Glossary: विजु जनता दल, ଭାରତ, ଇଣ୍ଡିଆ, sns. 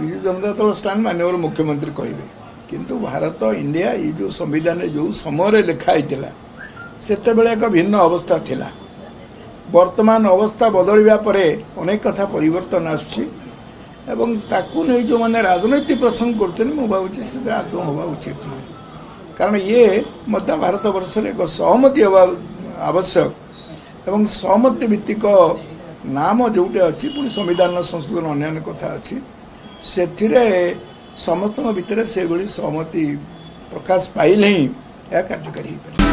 विजु जनता दल stand माननीय मुख्यमंत्री कहते किंतु भारत इंडिया ये जो संविधान जो समय लिखाई से एक भिन्न अवस्था थिला। वर्तमान अवस्था बदलिया पर अनेक कथा परिवर्तन आसुछि एवं ताकू नहीं जो मैंने राजनीति प्रसंग करते मुझे से आदौ होगा उचित ना कारण ये मध्य भारत वर्ष एक सहमति होगा आवश्यक एवं सहमति भित्तिक नाम जोटे अच्छी पुणी संविधान संशोधन अन्य कथा अच्छी से समस्त भितर से सहमति प्रकाश पाइले ही यह कार्यकारी हो।